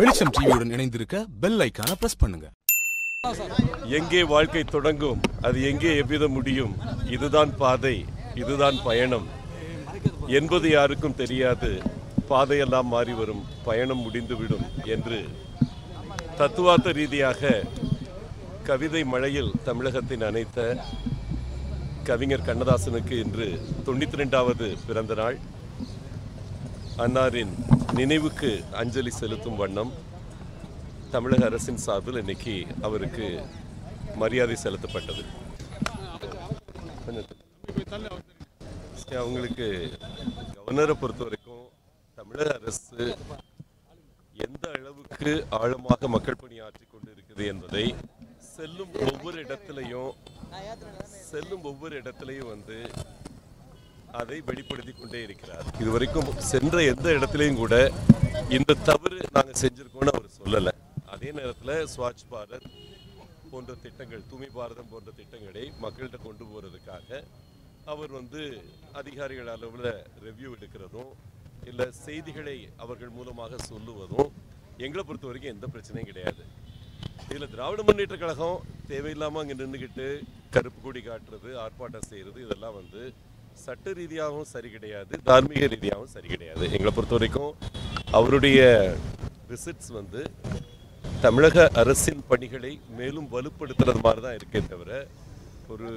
Velicham TV உடன் இணைந்திருக்க bell ஐகானை பிரஸ் பண்ணுங்க. எங்கே வாழ்க்கை தொடங்கும், அது எங்கே எவ்வித முடியும், இதுதான் பாதை, இதுதான் பயணம் என்பது யாருக்கும் தெரியாது. பாதையெல்லாம் மாறி வரும், பயணம் முடிந்துவிடும் என்று தத்துவார்த்த ரீதியாக கவிதை மழையில் தமிழகத்தின் அனைத்த கவிஞர் கண்ணதாசனுக்கு இன்று 92வது பிறந்த நாள். அன்னாரின் நினைவுக்கு அஞ்சலி செலுத்தும் வண்ணம் தமிழக அரசின் சார்பில் இன்னைக்கு அவருக்கு மரியாதை செலுத்தப்பட்டது. அவங்களுக்கு கவர்னரை பொறுத்த வரைக்கும் தமிழக அரசு எந்த அளவுக்கு ஆழமாக மக்கள் பணியாற்றி கொண்டு இருக்குது என்பதை செல்லும் ஒவ்வொரு இடத்துலையும் வந்து அதை வெளிப்படுத்தி கொண்டே இருக்கிறார். இதுவரைக்கும் சென்ற எந்த இடத்துலையும் கூட இந்த தவறு நாங்கள் செஞ்சிருக்கோம்னு அவர் சொல்லலை. அதே நேரத்தில் ஸ்வச் பாரத் போன்ற திட்டங்கள், தூய்மை பாரதம் போன்ற திட்டங்களை மக்கள்கிட்ட கொண்டு போகிறதுக்காக அவர் வந்து அதிகாரிகள் அளவில் ரெவ்யூ எடுக்கிறதும் இல்லை, செய்திகளை அவர்கள் மூலமாக சொல்லுவதும் எங்களை பொறுத்த வரைக்கும் எந்த பிரச்சனையும் கிடையாது. இதில் திராவிட முன்னேற்ற கழகம் தேவையில்லாமல் அங்கே நின்றுக்கிட்டு கருப்பு கொடி காட்டுறது, ஆர்ப்பாட்டம் செய்கிறது, இதெல்லாம் வந்து சட்ட ரீதியாகவும் சரி கிடையாது, தார்மீக ரீதியாகவும் சரி கிடையாது. எங்களை பொறுத்த வரைக்கும் அவருடைய விசிட்ஸ் வந்து தமிழக அரசின் பணிகளை மேலும் வலுப்படுத்துறது மாதிரி தான் இருக்கே தவிர, ஒரு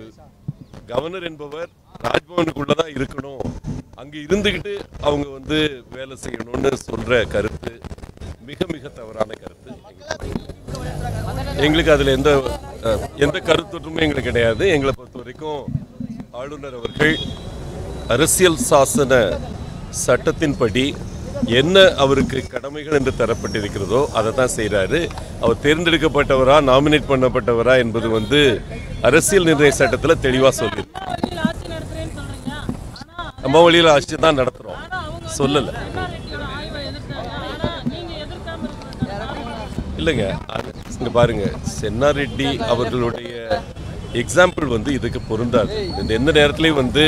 கவர்னர் என்பவர் ராஜ்பவனுக்குள்ளே தான் இருக்கணும், அங்கே இருந்துக்கிட்டு அவங்க வந்து வேலை செய்யணும்னு சொல்கிற கருத்து மிக மிக தவறான கருத்து. எங்களுக்கு அதில் எந்த கருத்தொற்றுமே எங்களுக்கு கிடையாது. எங்களை பொறுத்த வரைக்கும் ஆளுநர் அவர்கள் அரசியல் சாசன சட்டத்தின்படி என்ன அவருக்கு கடமைகள் என்று தரப்பட்டிருக்கிறதோ அதை தான் செய்கிறாரு. அவர் தேர்ந்தெடுக்கப்பட்டவரா நாமினேட் பண்ணப்பட்டவரா என்பது வந்து அரசியல் நிர்ணய சட்டத்தில் தெளிவாக சொல்லிடு. நம்ம வழியில் ஆட்சி தான் நடத்துகிறோம் சொல்லலை இல்லைங்க. இங்கே பாருங்கள், சென்னாரெட்டி அவர்களுடைய எக்ஸாம்பிள் வந்து இதுக்கு பொருந்தாது. இந்த எந்த நேரத்துலையும் வந்து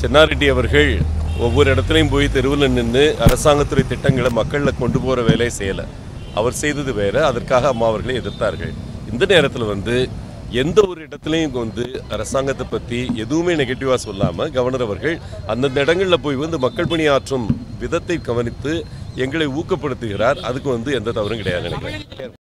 சென்னாரெட்டி அவர்கள் ஒவ்வொரு இடத்துலையும் போய் தெருவில் நின்று அரசாங்கத்துறை திட்டங்களை மக்களில் கொண்டு போகிற வேலையை செய்யலை. அவர் செய்தது வேறு, அதற்காக அம்மா அவர்களை எதிர்த்தார்கள். இந்த நேரத்தில் வந்து எந்த ஒரு இடத்துலையும் வந்து அரசாங்கத்தை பற்றி எதுவுமே நெகட்டிவாக சொல்லாமல் கவர்னர் அவர்கள் அந்தந்த இடங்களில் போய் வந்து மக்கள் பணியாற்றும் விதத்தை கவனித்து எங்களை ஊக்கப்படுத்துகிறார். அதுக்கு வந்து எந்த தவறும் கிடையாது நினைக்கிறேன்.